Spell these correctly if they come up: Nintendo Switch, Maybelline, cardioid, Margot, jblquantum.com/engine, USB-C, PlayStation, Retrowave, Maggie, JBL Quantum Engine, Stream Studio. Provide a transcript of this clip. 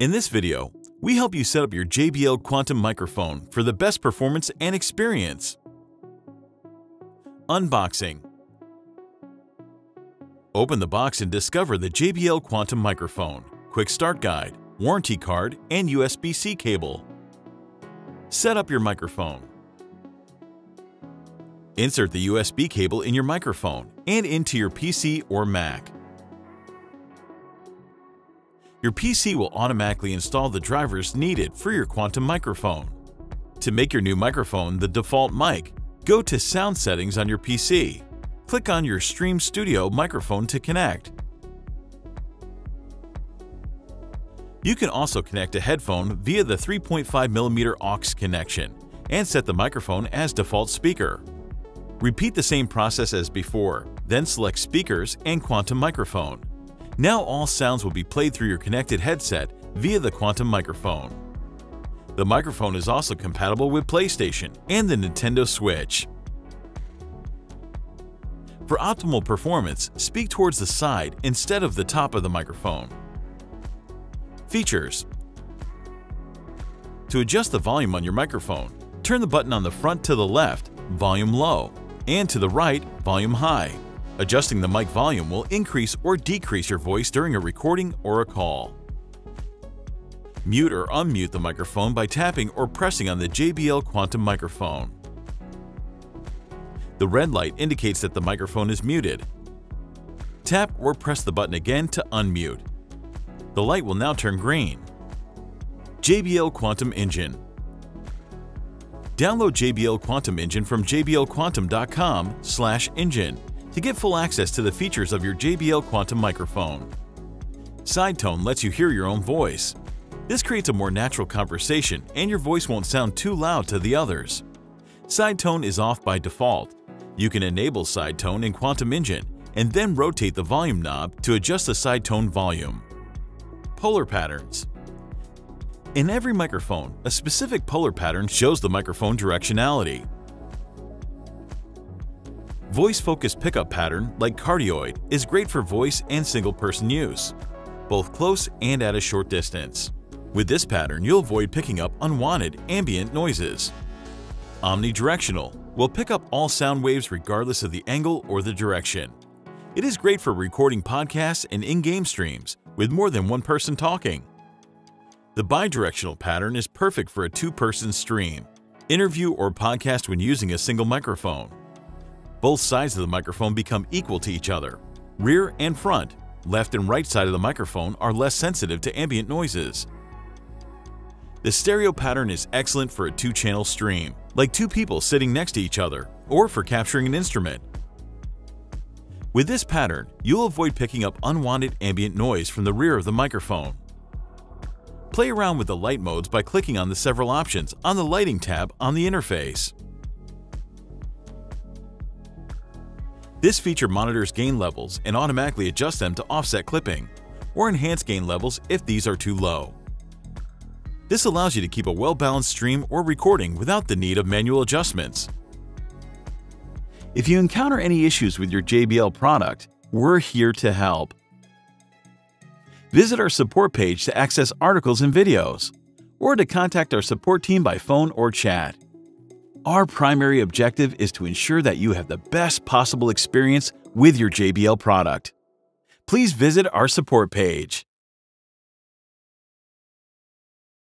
In this video, we help you set up your JBL Quantum microphone for the best performance and experience. Unboxing. Open the box and discover the JBL Quantum microphone, quick start guide, warranty card, and USB-C cable. Set up your microphone. Insert the USB cable in your microphone and into your PC or Mac. Your PC will automatically install the drivers needed for your Quantum microphone. To make your new microphone the default mic, go to Sound Settings on your PC. Click on your Stream Studio microphone to connect. You can also connect a headphone via the 3.5mm aux connection and set the microphone as default speaker. Repeat the same process as before, then select Speakers and Quantum microphone. Now all sounds will be played through your connected headset via the Quantum microphone. The microphone is also compatible with PlayStation and the Nintendo Switch. For optimal performance, speak towards the side instead of the top of the microphone. Features. To adjust the volume on your microphone, turn the button on the front to the left, volume low, and to the right, volume high. Adjusting the mic volume will increase or decrease your voice during a recording or a call. Mute or unmute the microphone by tapping or pressing on the JBL Quantum microphone. The red light indicates that the microphone is muted. Tap or press the button again to unmute. The light will now turn green. JBL Quantum Engine. Download JBL Quantum Engine from jblquantum.com/engine. To get full access to the features of your JBL Quantum microphone. Side tone lets you hear your own voice. This creates a more natural conversation and your voice won't sound too loud to the others. Side tone is off by default. You can enable side tone in Quantum Engine and then rotate the volume knob to adjust the side tone volume. Polar patterns. In every microphone, a specific polar pattern shows the microphone directionality. Voice-focused pickup pattern, like cardioid, is great for voice and single-person use, both close and at a short distance. With this pattern, you'll avoid picking up unwanted ambient noises. Omnidirectional will pick up all sound waves regardless of the angle or the direction. It is great for recording podcasts and in-game streams with more than one person talking. The bidirectional pattern is perfect for a two-person stream, interview or podcast when using a single microphone. Both sides of the microphone become equal to each other. Rear and front, left and right side of the microphone are less sensitive to ambient noises. The stereo pattern is excellent for a two-channel stream, like two people sitting next to each other, or for capturing an instrument. With this pattern, you'll avoid picking up unwanted ambient noise from the rear of the microphone. Play around with the light modes by clicking on the several options on the lighting tab on the interface. This feature monitors gain levels and automatically adjusts them to offset clipping, or enhance gain levels if these are too low. This allows you to keep a well-balanced stream or recording without the need of manual adjustments. If you encounter any issues with your JBL product, we're here to help. Visit our support page to access articles and videos, or to contact our support team by phone or chat. Our primary objective is to ensure that you have the best possible experience with your JBL product. Please visit our support page.